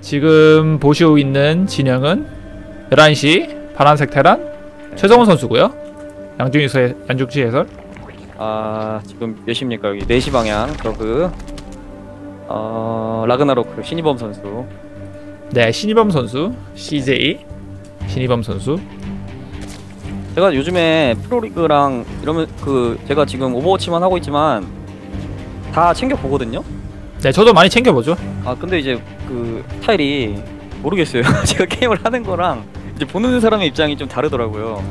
지금 보시고 있는 진영은 11시 파란색 테란 최성훈 선수고요. 양준희 해설. 아 지금 몇 시입니까? 여기 4시 방향 저그 라그나로크 신이범 선수. 네, 신이범 선수 CJ. 신이범 선수. 제가 요즘에 프로리그랑 이러면 그 제가 지금 오버워치만 하고 있지만 다 챙겨 보거든요. 네, 저도 많이 챙겨 보죠. 아 근데 이제 그 스타일이 모르겠어요. 제가 게임을 하는 거랑 이제 보는 사람의 입장이 좀 다르더라고요.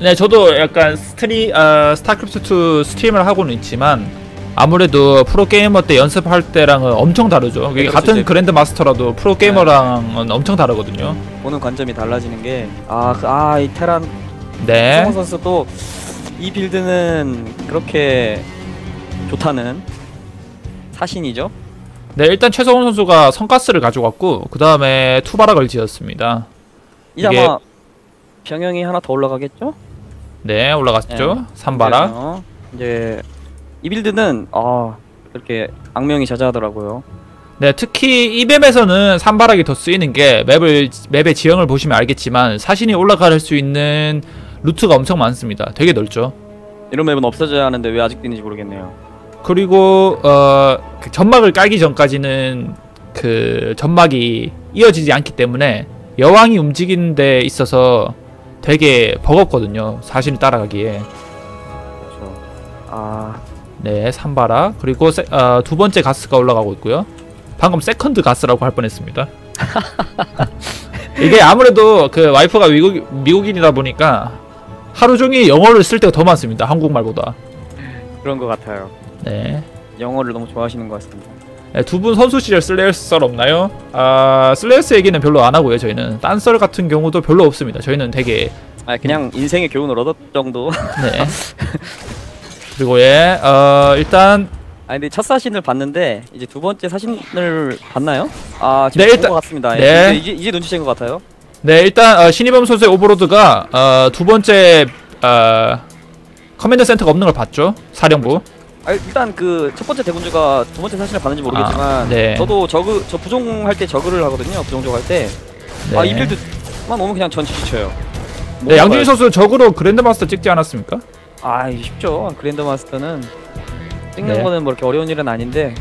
네, 저도 약간 스타크래프트2 스트림을 하고는 있지만 아무래도 프로게이머 때 연습할 때랑은 엄청 다르죠. 네, 같은 그랜드 마스터라도 프로게이머랑은 네. 엄청 다르거든요. 보는 관점이 달라지는 게 이 테란 네. 최성훈 선수도 이 빌드는 그렇게 좋다는 사신이죠? 네, 일단 최성훈 선수가 성가스를 가져갔고 그 다음에 투바락을 지었습니다. 이제 이게... 아마 병영이 하나 더 올라가겠죠? 네, 올라갔죠. 3바락. 네. 이제 이 빌드는 그렇게 악명이 자자하더라고요. 네, 특히 이 맵에서는 3바락이 더 쓰이는 게 맵의 지형을 보시면 알겠지만 사신이 올라갈 수 있는 루트가 엄청 많습니다. 되게 넓죠. 이런 맵은 없어져야 하는데 왜 아직도 있는지 모르겠네요. 그리고 점막을 깔기 전까지는 그 점막이 이어지지 않기 때문에 여왕이 움직이는 데 있어서 되게 버겁거든요. 사신이 따라가기에. 그렇죠. 네, 3바락. 그리고 두 번째 가스가 올라가고 있고요. 방금 세컨드 가스라고 할 뻔했습니다. 이게 아무래도 그 와이프가 미국인이다 보니까 하루 종일 영어를 쓸 때가 더 많습니다. 한국말보다. 그런 것 같아요. 네. 영어를 너무 좋아하시는 것 같습니다. 네, 두 분 선수 시절 슬레이어스 썰 없나요? 슬레이어스 얘기는 별로 안 하고요. 저희는 딴 썰 같은 경우도 별로 없습니다. 저희는 되게 그냥 인생의 교훈을 얻었 정도. 네. 그리고 일단 근데 첫 사신을 봤는데 이제 두 번째 사신을 봤나요? 지금 본 것 같습니다. 네. 이제 눈치챈 것 같아요. 네, 일단 신이범 선수의 오버로드가 두 번째 커맨드 센터가 없는 걸 봤죠. 사령부. 일단 그 첫 번째 대군주가 두 번째 사신을 봤는지 모르겠지만 네. 저도 저 부종할 때 저그를 하거든요. 부종적 할 때. 네. 이 빌드만 오면 그냥 전 지지쳐요. 네, 양준희 선수 저그로 그랜드마스터 찍지 않았습니까? 쉽죠. 그랜드마스터는 찍는 네. 거는 뭐 이렇게 어려운 일은 아닌데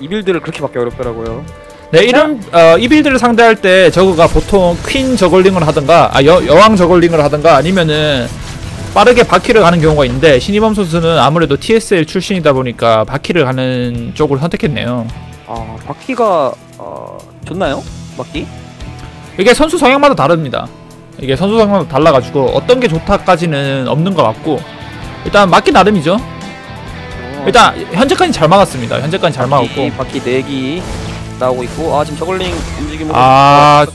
이 빌드를 그렇게 받기 어렵더라고요. 네, 이 빌드를 상대할 때 저그가 보통 퀸 저글링을 하던가 여왕 저글링을 하던가 아니면은 빠르게 바퀴를 가는 경우가 있는데 신이범 선수는 아무래도 TSL 출신이다 보니까 바퀴를 가는 쪽을 선택했네요. 바퀴가 좋나요? 바퀴? 이게 선수 성향마다 다릅니다. 이게 선수 성향마다 달라가지고 어떤 게 좋다까지는 없는 것 같고 일단 맞기 나름이죠. 일단 현재까지 잘 막았습니다. 현재까지 잘 막았고 바퀴 4기 나오고 있고 지금 저글링 움직임으로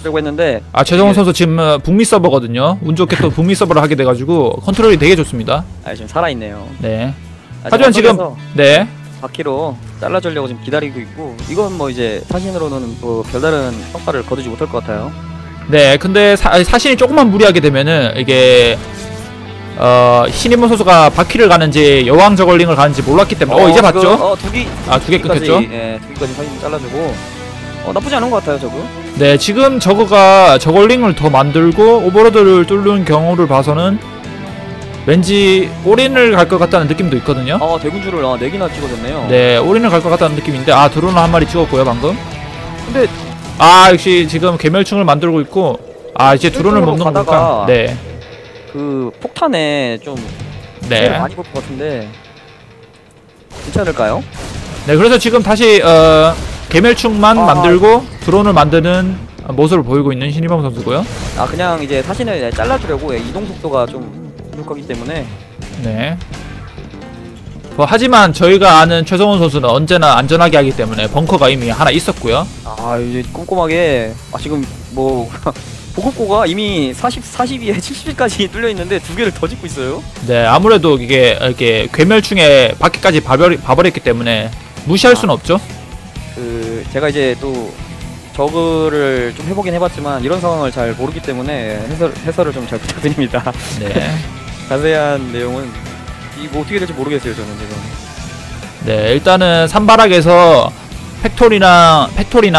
들고 했는데 최성훈 선수 지금 북미 서버거든요. 운 좋게 또 북미 서버를 하게 돼가지고 컨트롤이 되게 좋습니다. 지금 살아있네요. 네. 하지만 지금 네 바퀴로 잘라주려고 지금 기다리고 있고 이건 뭐 이제 사신으로는 뭐 별다른 성과를 거두지 못할 것 같아요. 네, 근데 사신이 조금만 무리하게 되면은 이게 신이범 선수가 바퀴를 가는지 여왕 저걸링을 가는지 몰랐기 때문에 이제 봤죠? 두 개 끊겼죠? 네, 2개까지 사진 잘라주고 나쁘지 않은 것 같아요, 저거. 네, 지금 저거가 저걸링을 더 만들고 오버로드를 뚫는 경우를 봐서는 왠지 올인을 갈 것 같다는 느낌도 있거든요? 대군주를 4개나 찍어줬네요. 네, 올인을 갈 것 같다는 느낌인데 드론을 한 마리 찍었고요, 방금. 근데 역시 지금 개멸충을 만들고 있고 이제 드론을 먹는 거니까 네. 그 폭탄에 좀 많이 볼 것 같은데 괜찮을까요? 네, 그래서 지금 다시 개멸충만 만들고 드론을 만드는 모습을 보이고 있는 신이범 선수고요. 그냥 이제 사신을 잘라주려고 이동 속도가 좀 부족하기 때문에 네. 하지만 저희가 아는 최성훈 선수는 언제나 안전하게 하기 때문에 벙커가 이미 하나 있었고요. 이제 꼼꼼하게 지금 뭐 보급고가 이미 40에 70까지 뚫려있는데 2개를 더 짓고 있어요? 네, 아무래도 이게 이렇게 괴멸충에 바퀴까지 봐버렸기 때문에 무시할 수는 없죠? 제가 이제 또 저그를 좀 해보긴 해봤지만 이런 상황을 잘 모르기 때문에 해설을 좀 잘 부탁드립니다. 네. 자세한 내용은 어떻게 될지 모르겠어요, 저는 지금. 네, 일단은 3바락에서 팩토리나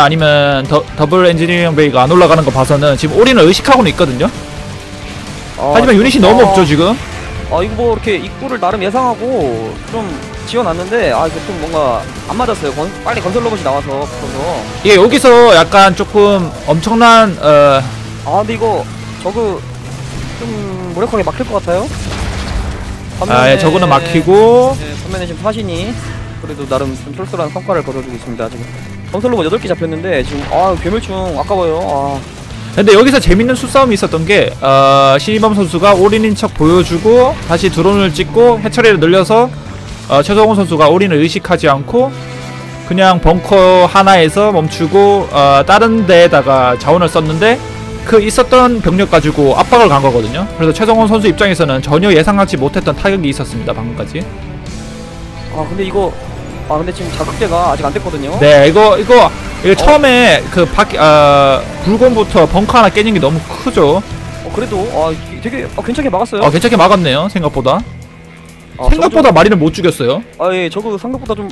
아니면 더블 엔지니어링 베이가 안 올라가는 거 봐서는 지금 올인을 의식하고는 있거든요. 하지만 유닛이 너무 없죠 지금. 이거 뭐 이렇게 입구를 나름 예상하고 좀 지어놨는데 이거 좀 뭔가 안 맞았어요. 빨리 건설 로봇이 나와서 그래서 예 여기서 약간 조금 엄청난 근데 이거 저거 좀 무력하게 막힐 것 같아요. 예, 저거는 막히고 반면에 지금 사신이 그래도 나름 좀 쏠쏠한 성과를 거둬주고 있습니다. 지금 건설 로봇 8개 잡혔는데 지금 괴물충 아까워요. 근데 여기서 재밌는 수싸움이 있었던 게 신이범 선수가 올인인 척 보여주고 다시 드론을 찍고 해처리를 늘려서 최성훈 선수가 올인을 의식하지 않고 그냥 벙커 하나에서 멈추고 다른 데에다가 자원을 썼는데 그 있었던 병력 가지고 압박을 간 거거든요. 그래서 최성훈 선수 입장에서는 전혀 예상하지 못했던 타격이 있었습니다. 방금까지. 근데 이거 근데 지금 자극제가 아직 안 됐거든요. 네, 이거 처음에 그 밖에 불곰부터 벙커 하나 깨진 게 너무 크죠. 그래도 되게 괜찮게 막았어요. 괜찮게 막았네요. 생각보다. 생각보다 마린을 못 죽였어요. 예, 저거 생각보다 좀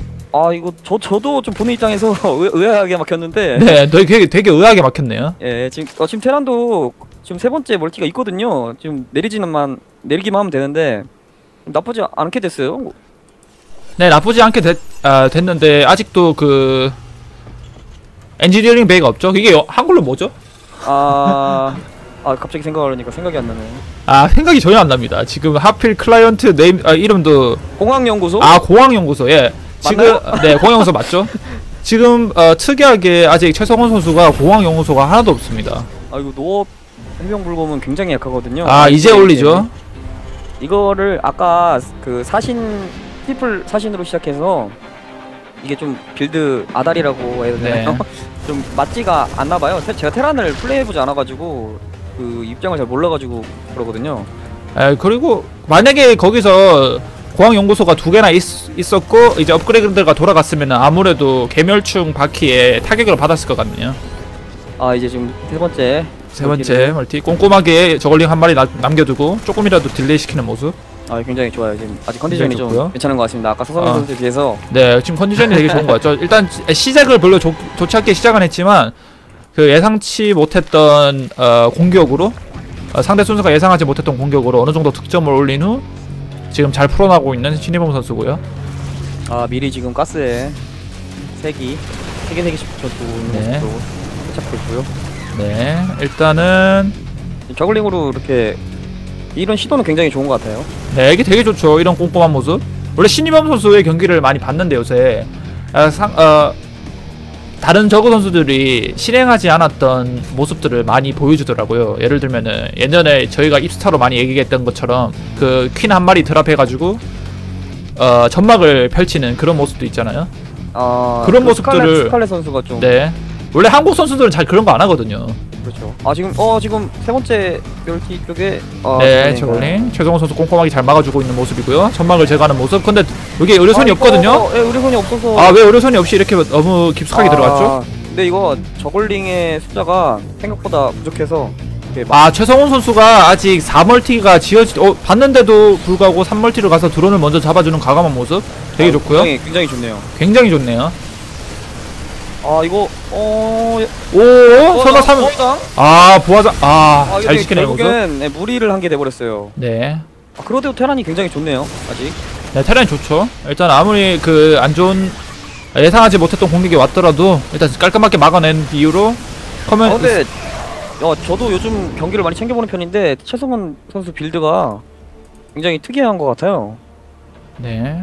이거 저도 좀 보는 입장에서 의아하게 막혔는데. 네, 되게 의아하게 막혔네요. 예, 지금 테란도 지금 3번째 멀티가 있거든요. 지금 내리기만 하면 되는데 나쁘지 않게 됐어요. 네, 나쁘지 않게 됐는데 아직도 그 엔지니어링 베이가 없죠? 이게 한글로 뭐죠? 갑자기 생각하려니까 생각이 안 나네. 생각이 전혀 안 납니다. 지금 하필 클라이언트 네임 이름도 공항연구소? 공항연구소. 예. 맞나요? 지금 네, 공항연구소 맞죠? 지금 특이하게 아직 최성훈 선수가 공항연구소가 하나도 없습니다. 이거 노업 해병불곰은 굉장히 약하거든요. 이제 올리죠. 이거를 아까 그 사신 트리플 사신으로 시작해서 이게 좀 빌드 아달이라고 해야 되나요? 좀 맞지가 않나봐요. 제가 테란을 플레이해보지 않아가지고 그 입장을 잘 몰라가지고 그러거든요. 그리고 만약에 거기서 공항연구소가 2개나 있었고 이제 업그레이드가 돌아갔으면 아무래도 개멸충 바퀴에 타격을 받았을 것 같네요. 이제 지금 세 번째 멀티 꼼꼼하게 저글링 한 마리 남겨두고 조금이라도 딜레이 시키는 모습. 굉장히 좋아요. 지금 아직 컨디션이 좀 괜찮은 것 같습니다. 아까 서성훈 선수에 비해서. 네, 지금 컨디션이 되게 좋은 것 같죠. 일단 시작을 별로 좋지 않게 시작은 했지만 그 예상치 못했던 공격으로 상대 선수가 예상하지 못했던 공격으로 어느 정도 득점을 올린 후 지금 잘 풀어나가고 있는 신이범 선수고요. 미리 지금 가스에 세 개씩 붙여주고 있는 모습도 찾고 있고요. 네, 일단은 저글링으로 이렇게. 이런 시도는 굉장히 좋은 것 같아요. 네, 이게 되게 좋죠. 이런 꼼꼼한 모습. 원래 신이범 선수의 경기를 많이 봤는데 요새 다른 저그 선수들이 실행하지 않았던 모습들을 많이 보여주더라고요. 예를 들면은 예전에 저희가 입스타로 많이 얘기했던 것처럼 그 퀸 한 마리 드랍해가지고 점막을 펼치는 그런 모습도 있잖아요. 그런 모습들을 스칼렛 선수가 좀. 네. 원래 한국 선수들은 잘 그런 거 안 하거든요. 그렇죠. 지금 세 번째 멀티 쪽에 네, 저글링 최성훈 선수 꼼꼼하게 잘 막아주고 있는 모습이고요. 점막을 제거하는 모습. 근데 여기 의료선이 없거든요. 예, 의료선이 없어서. 왜 의료선이 없이 이렇게 너무 깊숙하게 들어갔죠? 근데 이거 저글링의 숫자가 생각보다 부족해서. 최성훈 선수가 아직 4멀티가 봤는데도 불구하고 3멀티를 가서 드론을 먼저 잡아주는 과감한 모습 되게 좋고요. 굉장히 좋네요. 굉장히 좋네요. 이거 설마 3 부하장 잘 지키네요. 결국엔 무리를 한 게 돼버렸어요. 네. 그래도 테란이 굉장히 좋네요. 아직. 네, 테란이 좋죠. 일단 아무리 그 안 좋은 예상하지 못했던 공격이 왔더라도 일단 깔끔하게 막아낸 이유로 커맨. 근데 저도 요즘 경기를 많이 챙겨보는 편인데 최성훈 선수 빌드가 굉장히 특이한 것 같아요. 네.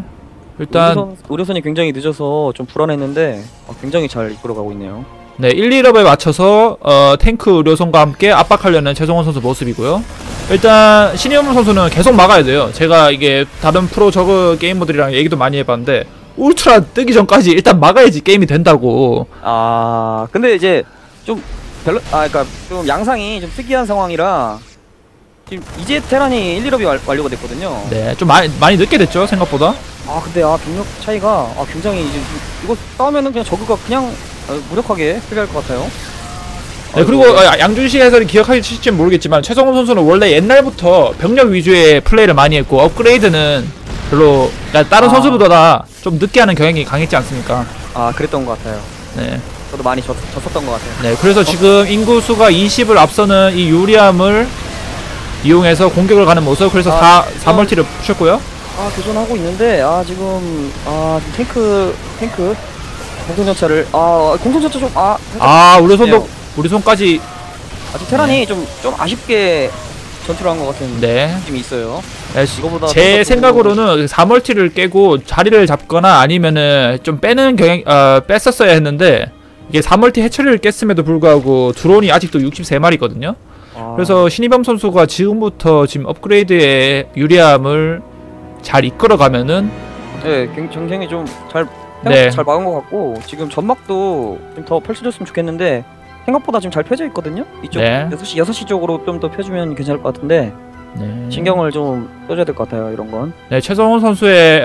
일단 의료선이 굉장히 늦어서 좀 불안했는데 굉장히 잘 이끌어가고 있네요. 네, 1, 2럽에 맞춰서 탱크 의료선과 함께 압박하려는 최성훈 선수 모습이고요. 일단 신이범 선수는 계속 막아야 돼요. 제가 이게 다른 프로 저그 게이머들이랑 얘기도 많이 해봤는데 울트라 뜨기 전까지 일단 막아야지 게임이 된다고. 근데 이제 좀 별로 그러니까 좀 양상이 좀 특이한 상황이라 지금 이제 테란이 1, 2럽이 완료가 됐거든요. 네, 좀 많이 늦게 됐죠 생각보다. 근데 병력 차이가 굉장히 이제 이거 싸우면은 그냥 저그가 그냥 무력하게 패배할 것 같아요. 네, 그리고 양준희 씨 해설이 기억하실지 모르겠지만 최성훈 선수는 원래 옛날부터 병력 위주의 플레이를 많이 했고 업그레이드는 별로 다른 선수보다 좀 늦게 하는 경향이 강했지 않습니까? 그랬던 것 같아요. 네. 저도 많이 졌었던 것 같아요. 네, 그래서 지금 인구수가 20을 앞서는 이 유리함을 이용해서 공격을 가는 모습. 그래서 4멀티를 푸셨고요. 교전하고 있는데, 지금, 탱크, 공중전차를, 공중전차 좀, 우리 손도, 우리 손까지. 아직 테란이 좀 아쉽게 전투를 한 것 같은 느낌이 있어요. 네, 제 생각으로는 4멀티를 깨고 자리를 잡거나 아니면은 좀 빼는 경향, 뺐었어야 했는데, 이게 4멀티 해처리를 깼음에도 불구하고 드론이 아직도 63마리거든요. 그래서 신이범 선수가 지금부터 지금 업그레이드의 유리함을 잘 이끌어가면은 굉장히 좀 잘 막은 것 같고, 지금 전막도 좀 더 펼쳐줬으면 좋겠는데 생각보다 지금 잘 펴져 있거든요. 이쪽 6시 쪽으로 좀 더 펴주면 괜찮을 것 같은데 신경을 좀 써줘야 될 것 같아요, 이런 건. 네, 최성훈 선수의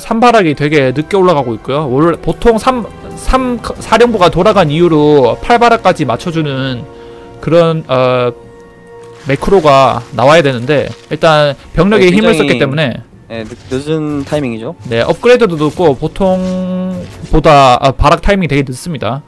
산발악이 되게 늦게 올라가고 있고요. 원래 보통 4령부가 돌아간 이후로 8발악까지 맞춰주는 그런 매크로가 나와야 되는데, 일단 병력에 힘을 썼기 때문에 늦은 타이밍이죠. 네, 업그레이드도 늦고 보통보다 발악 타이밍이 되게 늦습니다.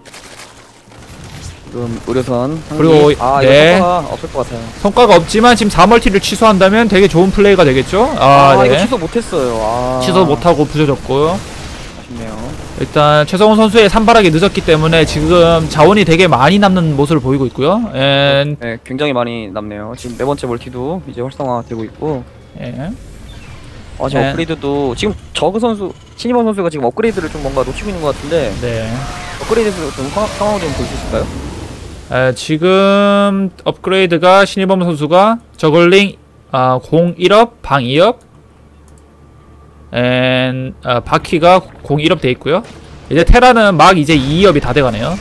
지금 의료선 그리고 성과가 없을 것 같아요. 성과가 없지만 지금 4멀티를 취소한다면 되게 좋은 플레이가 되겠죠? 이거 취소 못했어요. 취소 못하고 부셔졌고요. 아쉽네요. 일단 최성훈 선수의 산발하기 늦었기 때문에 지금 자원이 되게 많이 남는 모습을 보이고 있고요. 네, 굉장히 많이 남네요. 지금 네 번째 멀티도 이제 활성화되고 있고. 지금 업그레이드도 지금 저그 선수, 신이범 선수가 지금 업그레이드를 좀 뭔가 놓치고 있는 것 같은데. 업그레이드 좀 상황을 좀 볼 수 있을까요? 지금 업그레이드가 신이범 선수가 저글링 공 1업, 방 2업. 바퀴가 01업 돼 있고요. 이제 테란은 막 이제 2업이 다 돼가네요.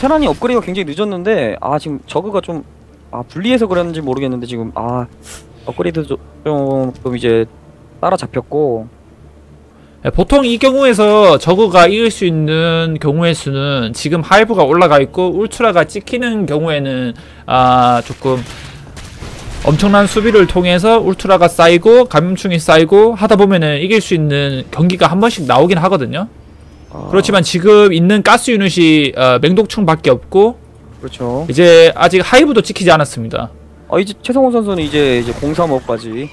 테란이 업그레이드가 굉장히 늦었는데 지금 저그가 좀 불리해서 그랬는지 모르겠는데 지금 업그레이드 좀 이제 따라잡혔고. 보통 이 경우에서 저그가 이길 수 있는 경우의 수는 지금 하이브가 올라가 있고 울트라가 찍히는 경우에는 조금 엄청난 수비를 통해서 울트라가 쌓이고 감염충이 쌓이고 하다보면은 이길 수 있는 경기가 한 번씩 나오긴 하거든요. 그렇지만 지금 있는 가스 유닛이 맹독충 밖에 없고, 그렇죠. 이제 아직 하이브도 찍히지 않았습니다. 이제 최성훈 선수는 이제 03업까지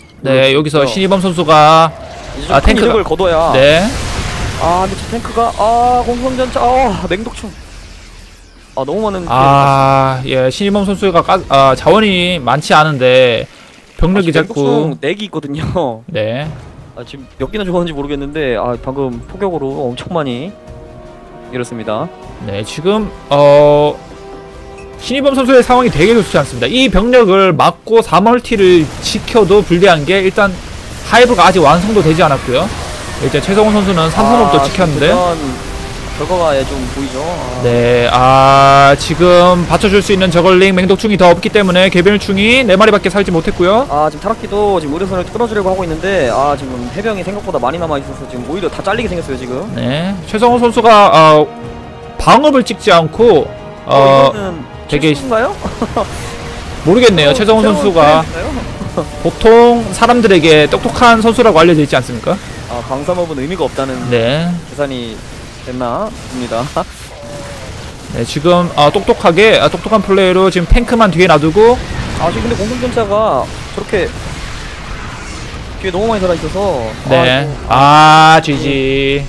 여기서 신이범 선수가 이제 탱크가 이득을 거둬야. 근데 저 탱크가 공성전차 맹독충 너무 많은. 신이범 선수가 자원이 많지 않은데 병력이 자꾸 4기 있거든요. 지금 몇 개나 죽었는지 모르겠는데 방금 폭격으로 엄청 많이 이렇습니다. 네, 지금 신이범 선수의 상황이 되게 좋지 않습니다. 이 병력을 막고 4멀티를 지켜도 불리한 게, 일단 하이브가 아직 완성도 되지 않았고요. 이제 최성훈 선수는 3선업도 지켰는데 결과가 좀 보이죠. 지금 받쳐줄 수 있는 저글링 맹독충이 더 없기 때문에 개별충이 4마리밖에 살지 못했고요. 지금 타락기도 지금 의료선을 끌어주려고 하고 있는데 지금 해병이 생각보다 많이 남아있어서 지금 오히려 다 잘리게 생겼어요 지금. 최성훈 선수가 방업을 찍지 않고 이거는 되게 실수인가요? 모르겠네요. 최성훈 선수가 보통 사람들에게 똑똑한 선수라고 알려져 있지 않습니까? 방사업은 의미가 없다는 계산이 됐나 봅니다. 네, 지금 똑똑한 플레이로 지금 탱크만 뒤에 놔두고. 지금 근데 공중전차가 저렇게 뒤에 너무 많이 살아있어서. GG.